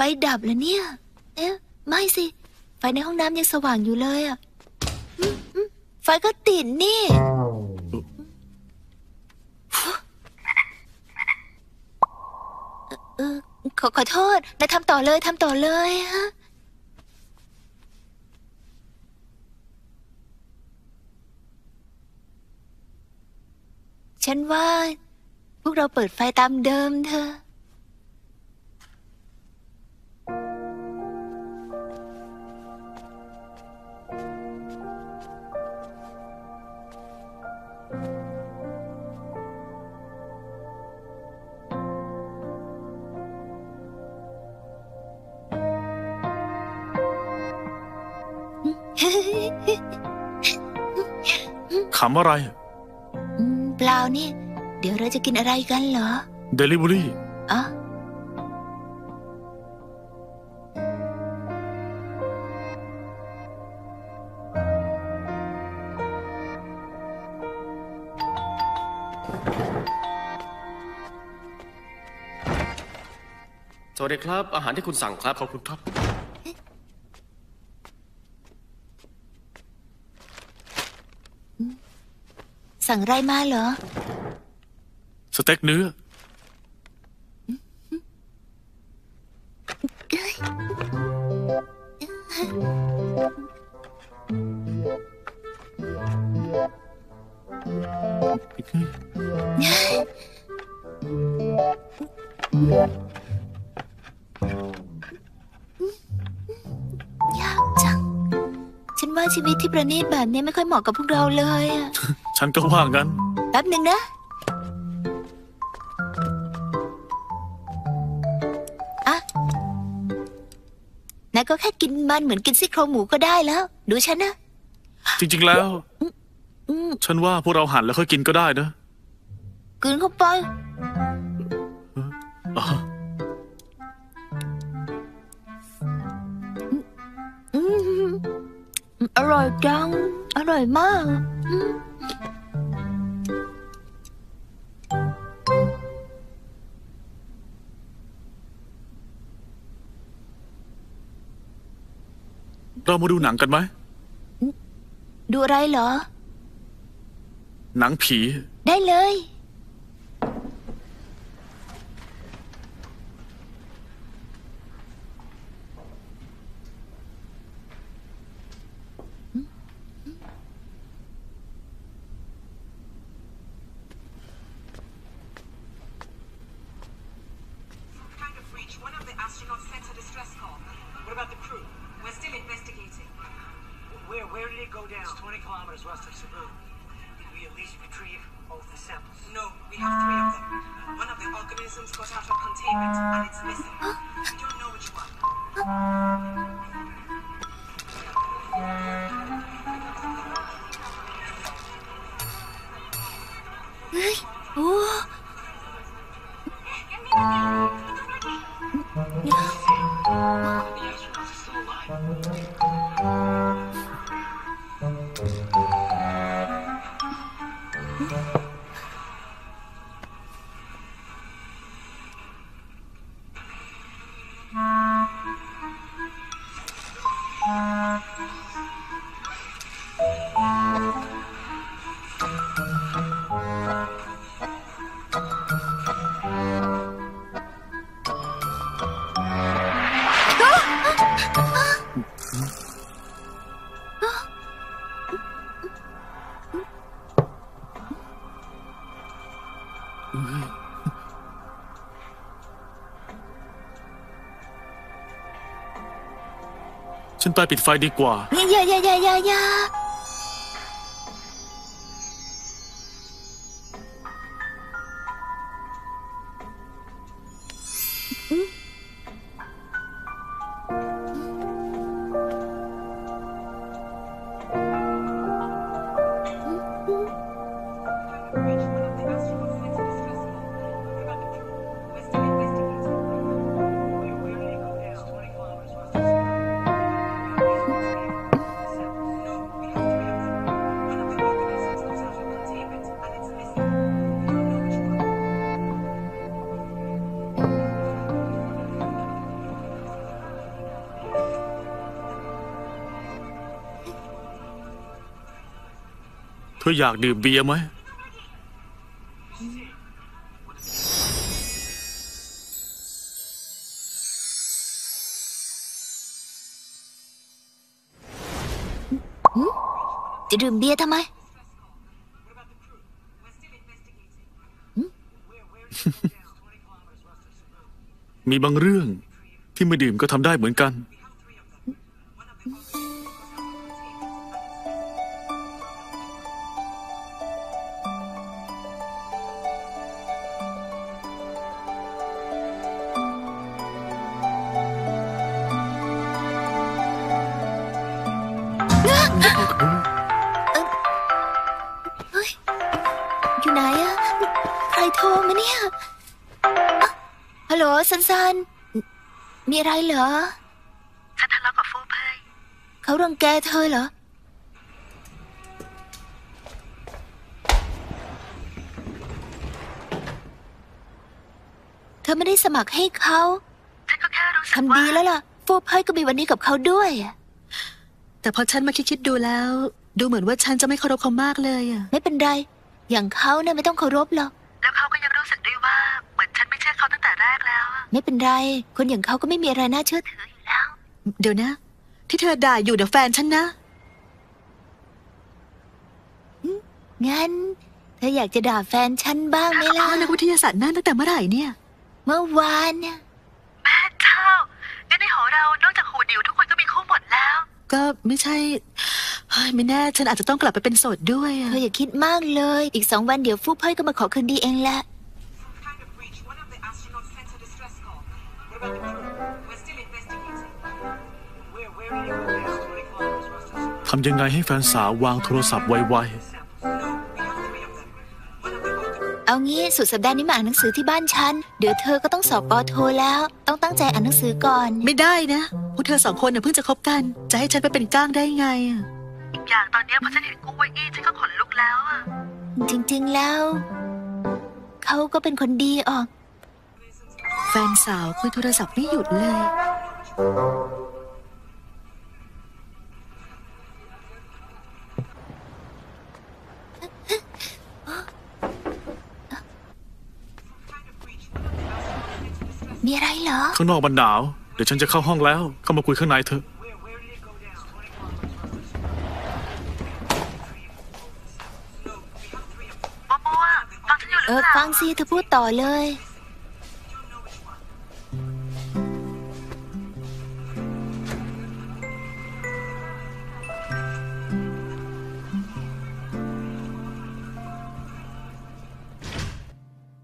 ไฟดับแล้วเนี่ยเอ๊ะไม่สิไฟในห้องน้ำยังสว่างอยู่เลยอ่ะไฟก็ติดนี่ขอโทษนายทำต่อเลยทำต่อเลยฮะฉันว่าพวกเราเปิดไฟตามเดิมเถอะขำอะไรเปล่านี่เดี๋ยวเราจะกินอะไรกันเหรอเดลิเวอรี่อ๋อสวัสดีครับอาหารที่คุณสั่งครับขอบคุณครับสั่งไรมาเหรอสเต็กเนื้อชีวิตที่ประณีตแบบนี้ไม่ค่อยเหมาะกับพวกเราเลยอะฉันก็ว่างั้นแป๊บหนึ่งนะอ่ะนายก็แค่กินมันเหมือนกินซี่โครงหมูก็ได้แล้วดูฉันนะจริงๆแล้วฉันว่าพวกเราหั่นแล้วค่อยกินก็ได้นะกินเข้าไปอร่อยจังอร่อยมากเรามาดูหนังกันไหมดูอะไรเหรอหนังผีได้เลยฉันไปปิดไฟดีกว่าอย่า ออยากดื่มเบียร์ไหมจะดื่มเบียร์ทำไมมีบางเรื่องที่ไม่ดื่มก็ทำได้เหมือนกันอยู่ไหนอะใครโทรมาเนี่ยฮัลโหลซันซันมีอะไรเหรอฉันทะเลาะกับฟูเพยเขารังแกเธอเหรอเธอไม่ได้สมัครให้เขาฉันก็แค่รู้สึกว่าทำดีแล้วล่ะฟูเพยก็มีวันนี้กับเขาด้วยแต่พอฉันมาคิดดูแล้วดูเหมือนว่าฉันจะไม่เคารพเขามากเลยอะไม่เป็นไรอย่างเขาเนี่ยไม่ต้องเคารพหรอกแล้วเขาก็ยังรู้สึกด้วยว่าเหมือนฉันไม่เชื่อเขาตั้งแต่แรกแล้วไม่เป็นไรคนอย่างเขาก็ไม่มีอะไรน่าเชื่อถืออยู่แล้วเดี๋ยวนะที่เธอด่าอยู่เดี๋ยวแฟนฉันนะงั้นเธออยากจะด่าแฟนฉันบ้างไหมล่ะนักวิทยาศาสตร์นั่นตั้งแต่เมื่อไหร่เนี่ยเมื่อวานเนี่ยแม่เจ้างั้นในหอเรานอกจากหูดิวทุกคนก็มีคู่หมดแล้วก็ไม่ใช่ไม่แน่ฉันอาจจะต้องกลับไปเป็นโสดด้วยเธออย่าคิดมากเลยอีกสองวันเดี๋ยวฟูเพยก็มาขอคืนดีเองแหละทำยังไงให้แฟนสาววางโทรศัพท์ไวๆเอางี้สุดสัปดาห์นี้มาอ่านหนังสือที่บ้านฉันเดี๋ยวเธอก็ต้องสอบป.โทแล้วต้องตั้งใจอ่านหนังสือก่อนไม่ได้นะพวกเธอสองคนเนี่ยเพิ่งจะคบกันจะให้ฉันไปเป็นก้างได้ไงอีกอย่างตอนนี้พอฉันเห็นกู้ไวอี้ฉันก็ขนลุกแล้วอ่ะจริงๆแล้วเขาก็เป็นคนดีออกแฟนสาวคุยโทรศัพท์ไม่หยุดเลยมีอะไรเหรอข้างนอกมันหนาวเดี๋ยวฉันจะเข้าห้องแล้วเข้ามาคุยข้างในเถอะฟังสิเธอพูดต่อเลย